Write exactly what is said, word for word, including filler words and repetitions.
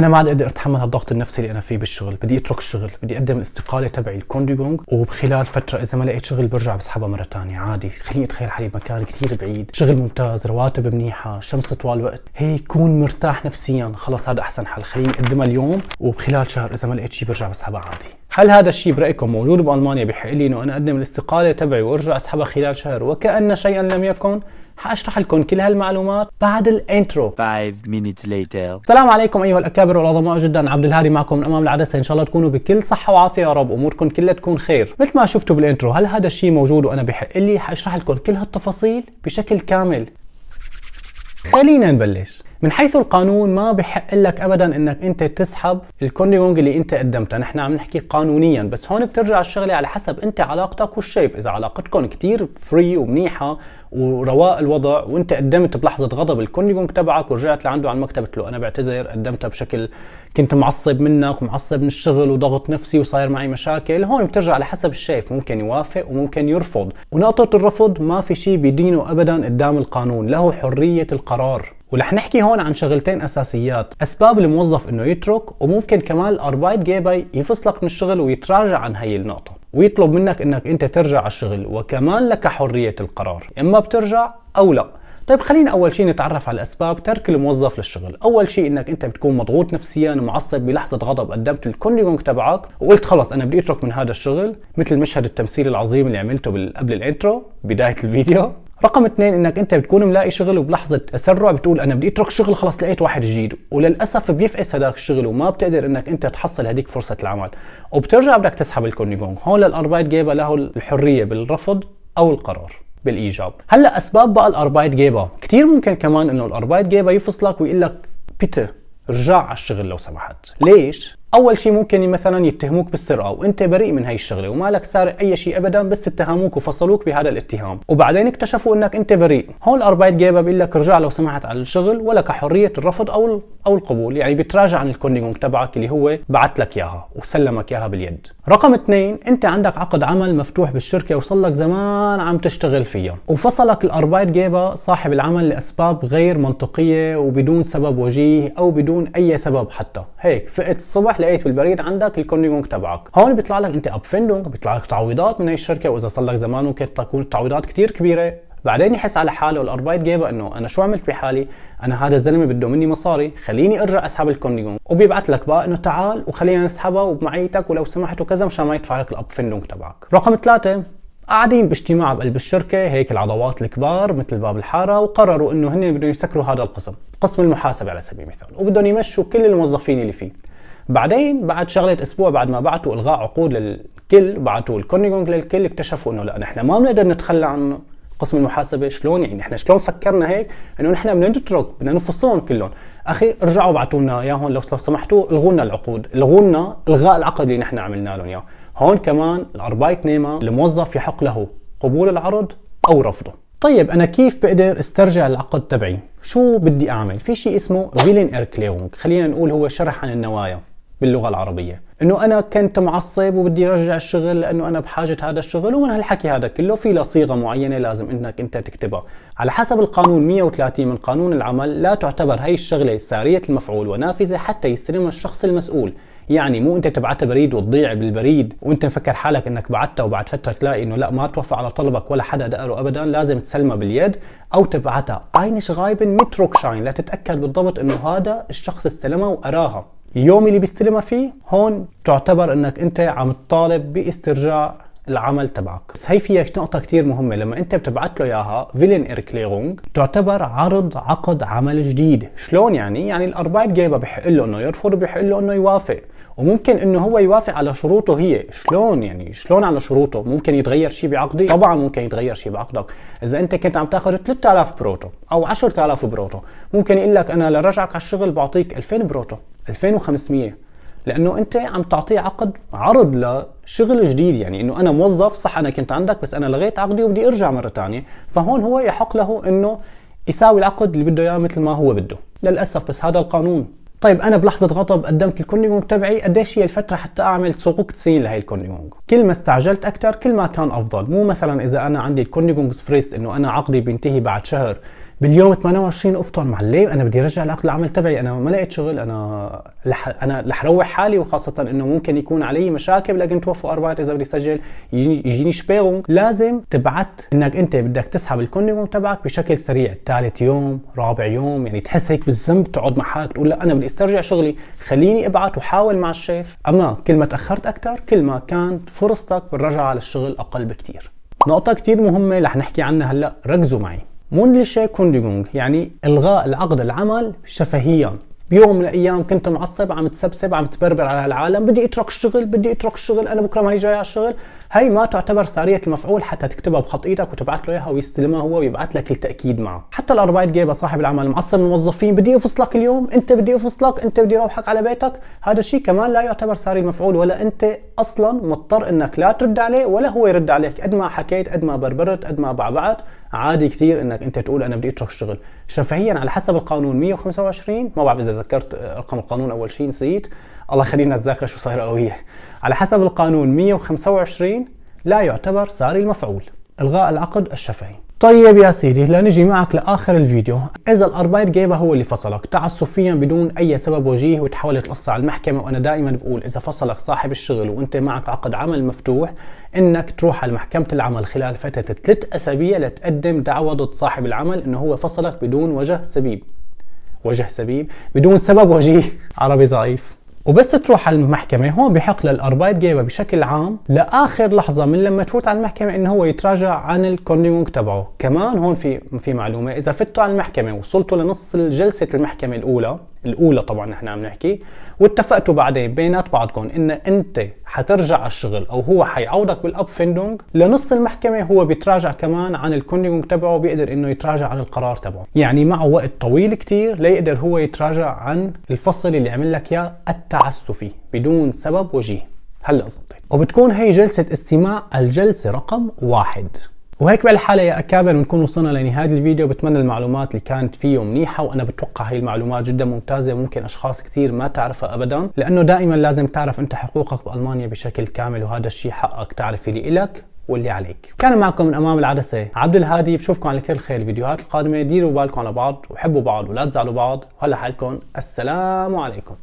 انا ما عاد اقدر اتحمل هالضغط النفسي اللي انا فيه بالشغل، بدي اترك الشغل، بدي اقدم الاستقاله تبعي الكونديغونغ، وبخلال فتره اذا ما لقيت شغل برجع بسحبها مره ثانيه عادي. خليني اتخيل حالي بمكان كثير بعيد، شغل ممتاز، رواتب منيحه، شمس طوال وقت، هيك كون مرتاح نفسيا، خلص هذا احسن حل، خليني اقدمها اليوم وبخلال شهر اذا ما لقيت شيء برجع بسحبها عادي. هل هذا الشيء برايكم موجود بالمانيا؟ بحق لي انه انا اقدم الاستقاله تبعي وارجع اسحبها خلال شهر وكأن شيئا لم يكن؟ حاشرح لكم كل هالمعلومات بعد الانترو. five minutes later. السلام عليكم ايها الاكابر والعظماء، جدا عبد الهادي معكم من امام العدسه، ان شاء الله تكونوا بكل صحه وعافيه يا رب، اموركم كلها تكون خير. مثل ما شفتوا بالانترو هل هذا الشيء موجود وانا بحق لي؟ حاشرح لكم كل هالتفاصيل بشكل كامل. خلينا نبلش. من حيث القانون ما بحق لك ابدا انك انت تسحب الكونديغونغ اللي انت قدمتها، نحن عم نحكي قانونيا، بس هون بترجع الشغله على حسب انت علاقتك والشيف. اذا علاقتكم كثير فري ومنيحه ورواء الوضع وانت قدمت بلحظه غضب الكونديغونغ تبعك ورجعت لعنده على المكتب قلت له انا بعتذر قدمتها بشكل كنت معصب منك ومعصب من الشغل وضغط نفسي وصاير معي مشاكل، هون بترجع على حسب الشيف، ممكن يوافق وممكن يرفض، ونقطه الرفض ما في شيء بيدينه ابدا قدام القانون، له حريه القرار. ورح نحكي هون عن شغلتين اساسيات، اسباب الموظف انه يترك، وممكن كمان الاربايتجيبر يفصلك من الشغل ويتراجع عن هي النقطه ويطلب منك انك انت ترجع على الشغل، وكمان لك حريه القرار، اما بترجع او لا. طيب خلينا اول شيء نتعرف على اسباب ترك الموظف للشغل. اول شيء انك انت بتكون مضغوط نفسيا ومعصب بلحظه غضب قدمت الكونديغونغ تبعك وقلت خلص انا بدي اترك من هذا الشغل، مثل المشهد التمثيلي العظيم اللي عملته قبل الانترو بدايه الفيديو. رقم اثنين انك انت بتكون ملاقي شغل وبلحظه تسرع بتقول انا بدي اترك شغل خلص لقيت واحد جديد، وللاسف بيفقس هداك الشغل وما بتقدر انك انت تحصل هديك فرصه العمل، وبترجع بدك تسحب الكونديغونغ. هون الاربايتجيبر له الحريه بالرفض او القرار بالايجاب. هلا اسباب بقى الاربايتجيبر، كثير ممكن كمان انه الاربايتجيبر يفصلك ويقول لك بيتر رجع على الشغل لو سمحت. ليش؟ اول شيء ممكن مثلا يتهموك بالسرقه وانت بريء من هي الشغله ومالك سارق اي شيء ابدا، بس اتهموك وفصلوك بهذا الاتهام وبعدين اكتشفوا انك انت بريء. هون الاربايتجيبر بيقول لك ارجع لو سمحت على الشغل ولك حريه الرفض او او القبول، يعني بتراجع عن الكونديغونغ تبعك اللي هو بعت لك اياها وسلمك اياها باليد. رقم اثنين انت عندك عقد عمل مفتوح بالشركه وصل لك زمان عم تشتغل فيها وفصلك الاربايتجيبر صاحب العمل لاسباب غير منطقيه وبدون سبب وجيه او بدون اي سبب، حتى هيك فقت الصبح لقيت بالبريد عندك الكونديغونغ تبعك. هون بيطلع لك انت ابفندونغ، بيطلع لك تعويضات من هي الشركه، واذا صار لك زمان ممكن تكون التعويضات كثير كبيره. بعدين يحس على حاله الاربايتجيبر انه انا شو عملت بحالي؟ انا هذا الزلمه بده مني مصاري، خليني ارجع اسحب الكونديغونغ، وبيبعث لك بقى انه تعال وخلينا نسحبها وبمعيتك ولو سمحت وكذا مشان ما يدفع لك الابفندونغ تبعك. رقم ثلاثه قاعدين باجتماع بقلب الشركه هيك العضوات الكبار مثل باب الحاره وقرروا انه هن بدهم يسكروا هذا القسم، قسم المحاسبه على سبيل المثال، وبدهم يمشوا كل الموظفين اللي فيه. بعدين بعد شغله اسبوع بعد ما بعتوا الغاء عقود للكل، بعتوا الكونديغونغ للكل، اكتشفوا انه لا نحن ما بنقدر نتخلى عن قسم المحاسبه. شلون يعني نحن شلون فكرنا هيك انه نحن بدنا نترك بدنا نفصلهم كلهم؟ اخي ارجعوا ابعثوا لنا اياهم لو سمحتوا، الغوا لنا العقود، الغوا لنا الغاء العقد اللي نحن عملنا لهم اياه. هون كمان الاربايت نيمه الموظف يحق له قبول العرض او رفضه. طيب انا كيف بقدر استرجع العقد تبعي؟ شو بدي اعمل؟ في شيء اسمه فيلنسركليرونغ، خلينا نقول هو شرح عن النوايا باللغه العربيه، انه انا كنت معصب وبدي ارجع الشغل لانه انا بحاجه هذا الشغل، ومن هالحكي هذا كله في له صيغه معينه لازم انك انت تكتبها على حسب القانون مية وثلاثين من قانون العمل. لا تعتبر هي الشغله ساريه المفعول ونافذه حتى يستلمها الشخص المسؤول. يعني مو انت تبعتها بريد وتضيع بالبريد وانت مفكر حالك انك بعتها وبعد فتره تلاقي انه لا ما توفى على طلبك ولا حدا دقره ابدا، لازم تسلمها باليد او تبعتها اينشغايبن ميت ركشاين لتتاكد بالضبط انه هذا الشخص استلمها وقراها. اليوم اللي بيستلمها فيه هون تعتبر انك انت عم تطالب باسترجاع العمل تبعك. بس هي فيها نقطه كثير مهمه، لما انت بتبعت له اياها فيلنسركليرونغ تعتبر عرض عقد عمل جديد. شلون يعني؟ يعني الاربايتجيبر بحق له انه يرفض وبحق له انه يوافق، وممكن انه هو يوافق على شروطه هي. شلون يعني شلون على شروطه؟ ممكن يتغير شيء بعقدي؟ طبعا ممكن يتغير شيء بعقدك. اذا انت كنت عم تاخذ ثلاثة آلاف بروتو او عشرة آلاف بروتو، ممكن يقول لك انا لرجعك على الشغل بعطيك ألفين بروتو، ألفين وخمسمية، لانه انت عم تعطيه عقد عرض لشغل جديد. يعني انه انا موظف صح انا كنت عندك بس انا لغيت عقدي وبدي ارجع مره ثانيه، فهون هو يحق له انه يساوي العقد اللي بده اياه مثل ما هو بده. للاسف بس هذا القانون. طيب انا بلحظه غضب قدمت الكونديغونغ تبعي، قديش هي الفتره حتى اعمل سوقوك تسين لهي الكونديغونغ؟ كل ما استعجلت اكثر كل ما كان افضل. مو مثلا اذا انا عندي الكونديغونغ فريست انه انا عقدي بينتهي بعد شهر باليوم ثمانية وعشرين افطر معلم، انا بدي ارجع العقد العمل تبعي، انا ما لقيت شغل، انا لح انا رح روح حالي، وخاصه انه ممكن يكون علي مشاكل لكن توفوا اربعه اذا بدي اسجل يجيني شبيرونج. لازم تبعت انك انت بدك تسحب الكونديوم تبعك بشكل سريع، ثالث يوم رابع يوم، يعني تحس هيك بالذنب تقعد مع حالك تقول لا انا بدي استرجع شغلي، خليني ابعت وحاول مع الشيف. اما كل ما تاخرت اكثر كل ما كانت فرصتك بالرجعه على الشغل اقل بكثير. نقطه كثير مهمه رح نحكي عنها هلا، ركزوا معي. مونليشي كونديغونغ يعني الغاء العقد العمل شفهيا. بيوم من الايام كنت معصب، عم تسبسب، عم تبربر على هالعالم، بدي اترك الشغل بدي اترك الشغل انا بكره ماني جاي على الشغل، هي ما تعتبر ساريه المفعول حتى تكتبها بخطيتك وتبعت له اياها ويستلمها هو ويبعت لك التاكيد معه. حتى الاربايتجيبر صاحب العمل معصب الموظفين، بدي افصلك اليوم، انت بدي افصلك، انت بدي روحك على بيتك، هذا الشيء كمان لا يعتبر ساري المفعول، ولا انت اصلا مضطر انك لا ترد عليه ولا هو يرد عليك، قد ما حكيت قد ما بربرت قد ما بعبعت عادي كثير انك انت تقول انا بدي اترك الشغل. شفهيا على حسب القانون مية وخمسة وعشرين، ما بعرف اذا ذكرت رقم القانون اول شيء نسيت، الله يخلينا الذاكره شو صايره قويه. على حسب القانون مية وخمسة وعشرين لا يعتبر ساري المفعول الغاء العقد الشفهي. طيب يا سيدي لنجي معك لاخر الفيديو، اذا الاربايتجيبر هو اللي فصلك تعسفيا بدون اي سبب وجيه وتحولت القصه على المحكمه، وانا دائما بقول اذا فصلك صاحب الشغل وانت معك عقد عمل مفتوح انك تروح على محكمه العمل خلال فتره ثلاث اسابيع لتقدم دعوى ضد صاحب العمل انه هو فصلك بدون وجه سبيب. وجه سبيب بدون سبب وجيه، عربي ضعيف. وبس تروح على المحكمه هون بحق للاربايتجيبر بشكل عام لاخر لحظه من لما تفوت على المحكمه انه هو يتراجع عن الكونديونج تبعه. كمان هون في في معلومه، اذا فتوا على المحكمه وصلتوا لنص جلسه المحكمه الاولى الاولى طبعا نحن عم نحكي، واتفقتوا بعدين بينات بعضكم ان انت حترجع على الشغل او هو حيعوضك بالابفندونج، لنص المحكمه هو بيتراجع كمان عن الكونديونج تبعه، بيقدر انه يتراجع عن القرار تبعه، يعني معه وقت طويل كثير ليقدر هو يتراجع عن الفصل اللي عمل لك اياه التعسفي بدون سبب وجيه. هلا زبطت. وبتكون هي جلسه استماع الجلسه رقم واحد. وهيك بالحاله يا اكابر بنكون وصلنا لنهايه الفيديو، بتمنى المعلومات اللي كانت فيه منيحه، وانا بتوقع هي المعلومات جدا ممتازه وممكن اشخاص كثير ما تعرفها ابدا، لانه دائما لازم تعرف انت حقوقك بالمانيا بشكل كامل، وهذا الشيء حقك تعرف اللي الك واللي عليك. كان معكم من امام العدسه عبد الهادي، بشوفكم على كل خير الفيديوهات القادمه، ديروا بالكم على بعض وحبوا بعض ولا تزعلوا بعض، وهلا حالكم السلام عليكم.